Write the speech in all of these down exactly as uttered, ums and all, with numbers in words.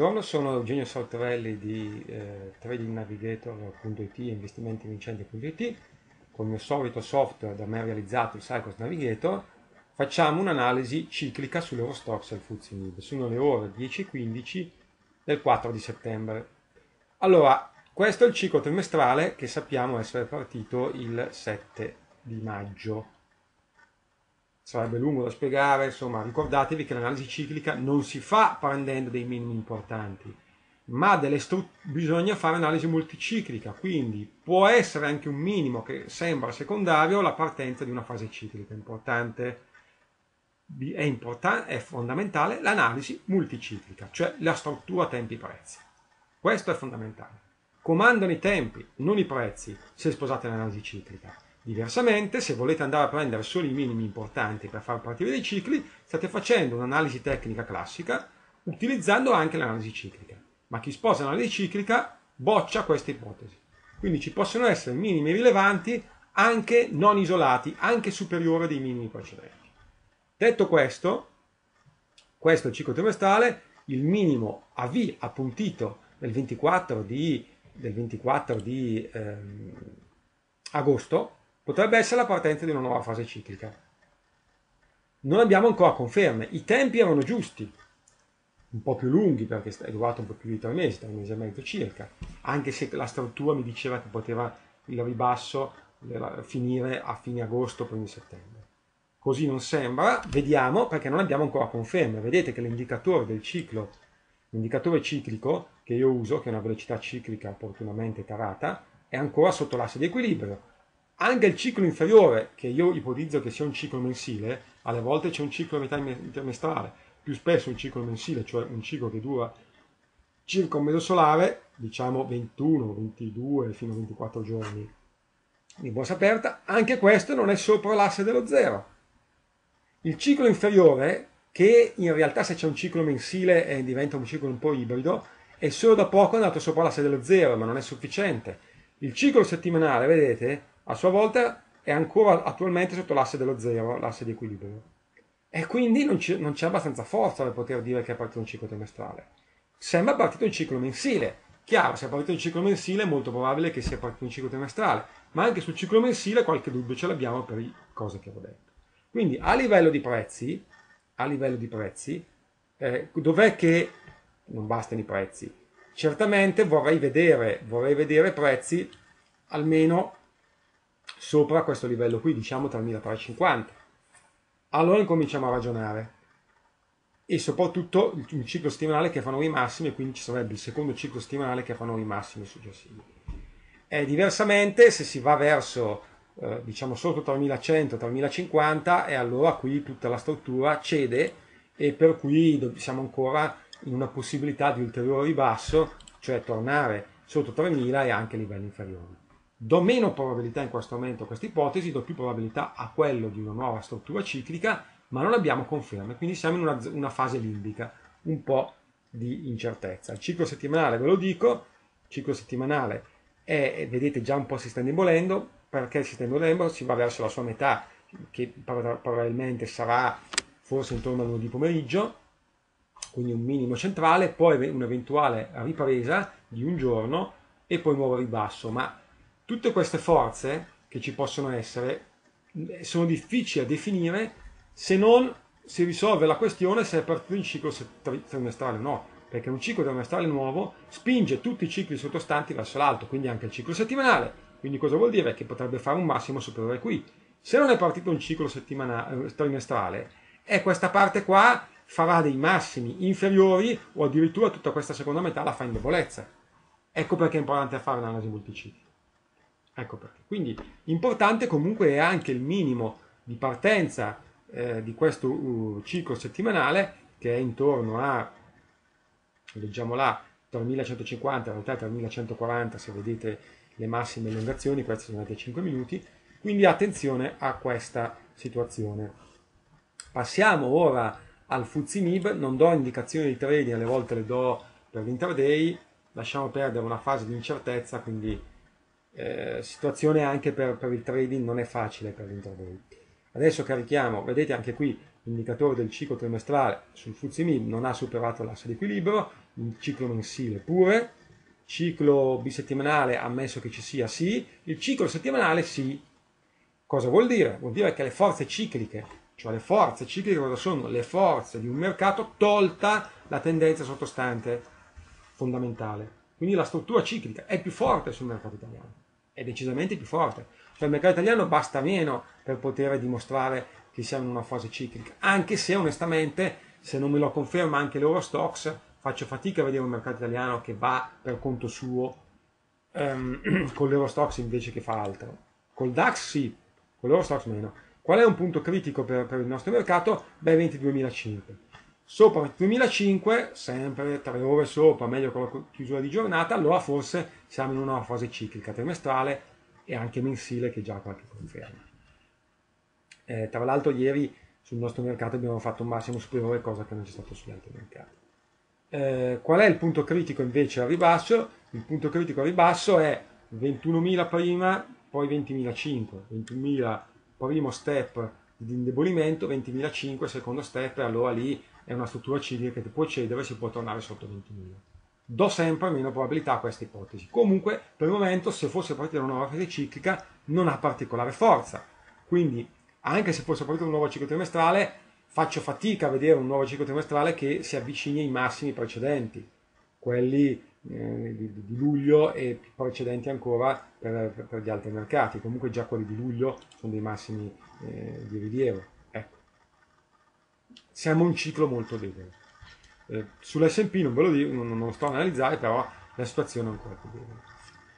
Buongiorno, sono Eugenio Sartorelli di eh, trading navigator punto it e investimenti vincenti punto it. Con il mio solito software da me realizzato, il Cycles Navigator, facciamo un'analisi ciclica sull'Eurostoxx e il F T S E Mib. Sono le ore dieci e quindici del quattro di settembre. Allora, questo è il ciclo trimestrale che sappiamo essere partito il sette di maggio. Sarebbe lungo da spiegare, insomma, ricordatevi che l'analisi ciclica non si fa prendendo dei minimi importanti, ma delle bisogna fare analisi multiciclica, quindi può essere anche un minimo che sembra secondario la partenza di una fase ciclica. Importante, è, important è fondamentale l'analisi multiciclica, cioè la struttura tempi-prezzi. Questo è fondamentale. Comandano i tempi, non i prezzi, se sposate l'analisi ciclica. Diversamente, se volete andare a prendere solo i minimi importanti per far partire dei cicli, state facendo un'analisi tecnica classica, utilizzando anche l'analisi ciclica. Ma chi sposa l'analisi ciclica boccia questa ipotesi. Quindi ci possono essere minimi rilevanti, anche non isolati, anche superiori dei minimi precedenti. Detto questo, questo è il ciclo trimestrale, il minimo A V appuntito del ventiquattro di agosto, potrebbe essere la partenza di una nuova fase ciclica. Non abbiamo ancora conferme, i tempi erano giusti, un po' più lunghi perché è durato un po' più di tre mesi, tre mesi e mezzo circa, anche se la struttura mi diceva che poteva il ribasso finire a fine agosto, primi settembre. Così non sembra, vediamo perché non abbiamo ancora conferme. Vedete che l'indicatore del ciclo, l'indicatore ciclico che io uso, che è una velocità ciclica opportunamente tarata, è ancora sotto l'asse di equilibrio. Anche il ciclo inferiore, che io ipotizzo che sia un ciclo mensile, alle volte c'è un ciclo a metà trimestrale, più spesso un ciclo mensile, cioè un ciclo che dura circa un mese solare, diciamo ventuno, ventidue fino a ventiquattro giorni di borsa aperta, anche questo non è sopra l'asse dello zero. Il ciclo inferiore, che in realtà se c'è un ciclo mensile eh, diventa un ciclo un po' ibrido, è solo da poco andato sopra l'asse dello zero, ma non è sufficiente. Il ciclo settimanale, vedete, a sua volta è ancora attualmente sotto l'asse dello zero, l'asse di equilibrio. E quindi non c'è abbastanza forza per poter dire che è partito un ciclo trimestrale. Sembra partito un ciclo mensile. Chiaro, se è partito un ciclo mensile è molto probabile che sia partito un ciclo trimestrale, ma anche sul ciclo mensile qualche dubbio ce l'abbiamo per le cose che ho detto. Quindi a livello di prezzi, a livello di prezzi, eh, dov'è che non bastano i prezzi? Certamente vorrei vedere, vorrei vedere prezzi almeno sopra questo livello qui, diciamo tremila trecentocinquanta. Allora incominciamo a ragionare. E soprattutto il ciclo settimanale che fa nuovi massimi, e quindi ci sarebbe il secondo ciclo settimanale che fa nuovi massimi successivi. E diversamente, se si va verso, eh, diciamo, sotto tremilacento, tremilacinquanta, e allora qui tutta la struttura cede, e per cui siamo ancora in una possibilità di ulteriore ribasso, cioè tornare sotto tremila e anche a livelli inferiori. Do meno probabilità in questo momento a questa ipotesi, do più probabilità a quello di una nuova struttura ciclica, ma non abbiamo conferme, quindi siamo in una, una fase limbica, un po' di incertezza. Il ciclo settimanale, ve lo dico, il ciclo settimanale è, vedete, già un po' si sta indebolendo, perché si sta indebolendo, si va verso la sua metà, che probabilmente sarà forse intorno all'una di pomeriggio, quindi un minimo centrale, poi un'eventuale ripresa di un giorno e poi nuovo ribasso. Ma tutte queste forze che ci possono essere sono difficili da definire se non si risolve la questione se è partito un ciclo trimestrale o no, perché un ciclo trimestrale nuovo spinge tutti i cicli sottostanti verso l'alto, quindi anche il ciclo settimanale. Quindi cosa vuol dire? Che potrebbe fare un massimo superiore qui. Se non è partito un ciclo settimanale, trimestrale, è questa parte qua farà dei massimi inferiori o addirittura tutta questa seconda metà la fa in debolezza. Ecco perché è importante fare un'analisi multiciclica. Ecco perché. Quindi importante comunque è anche il minimo di partenza eh, di questo uh, ciclo settimanale, che è intorno a, leggiamo là, tremilacentocinquanta, in realtà tremilacentoquaranta se vedete le massime elongazioni, queste sono andate a cinque minuti, quindi attenzione a questa situazione. Passiamo ora al F T S E Mib. Non do indicazioni di trading, alle volte le do per l'intraday, lasciamo perdere una fase di incertezza, quindi eh, situazione anche per, per il trading non è facile per l'intraday. Adesso carichiamo, vedete anche qui l'indicatore del ciclo trimestrale sul F T S E Mib non ha superato l'asse di equilibrio, un ciclo mensile pure, ciclo bisettimanale ammesso che ci sia sì, il ciclo settimanale sì. Cosa vuol dire? Vuol dire che le forze cicliche, cioè le forze cicliche cosa sono? Le forze di un mercato tolta la tendenza sottostante fondamentale. Quindi la struttura ciclica è più forte sul mercato italiano, è decisamente più forte. Cioè il mercato italiano basta meno per poter dimostrare che siamo in una fase ciclica, anche se onestamente, se non me lo conferma anche l'Eurostoxx, faccio fatica a vedere un mercato italiano che va per conto suo ehm, con l'Eurostoxx invece che fa altro. Col DAX sì, con l'Eurostoxx meno. Qual è un punto critico per, per il nostro mercato? Beh, ventiduemilacinque. Sopra ventiduemilacinque, sempre tre ore sopra, meglio con la chiusura di giornata, allora forse siamo in una fase ciclica trimestrale e anche mensile che già qualche conferma. Eh, tra l'altro ieri sul nostro mercato abbiamo fatto un massimo superiore, cosa che non c'è stato sugli altri mercati. Eh, qual è il punto critico invece al ribasso? Il punto critico al ribasso è ventunomila prima, poi ventimila cinquecento, ventunomila primo step di indebolimento, ventimilacinquecento secondo step, e allora lì è una struttura ciclica che può cedere e si può tornare sotto ventimila. Do sempre meno probabilità a questa ipotesi. Comunque, per il momento, se fosse partita una nuova fase ciclica, non ha particolare forza. Quindi, anche se fosse partito un nuovo ciclo trimestrale, faccio fatica a vedere un nuovo ciclo trimestrale che si avvicini ai massimi precedenti, quelli eh, di, di luglio e precedenti ancora per, per, per gli altri mercati. Comunque già quelli di luglio sono dei massimi eh, di rilievo. Ecco. Siamo un ciclo molto debole. Eh, Sull'esse e pi non ve lo dico, non, non lo sto a analizzare, però la situazione è ancora più debole.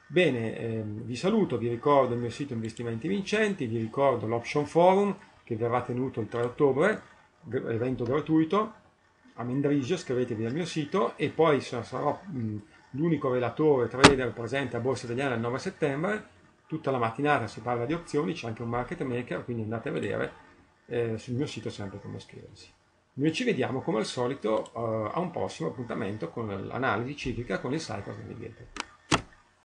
Bene, ehm, vi saluto, vi ricordo il mio sito Investimenti Vincenti, vi ricordo l'Option Forum che verrà tenuto il tre ottobre, evento gratuito, a Mendrisio, scrivetevi al mio sito, e poi sarò l'unico relatore trader presente a Borsa Italiana il nove settembre, tutta la mattinata si parla di opzioni, c'è anche un market maker, quindi andate a vedere eh, sul mio sito sempre come iscriversi. Noi ci vediamo come al solito uh, a un prossimo appuntamento con l'analisi ciclica con il Cycles Navigator.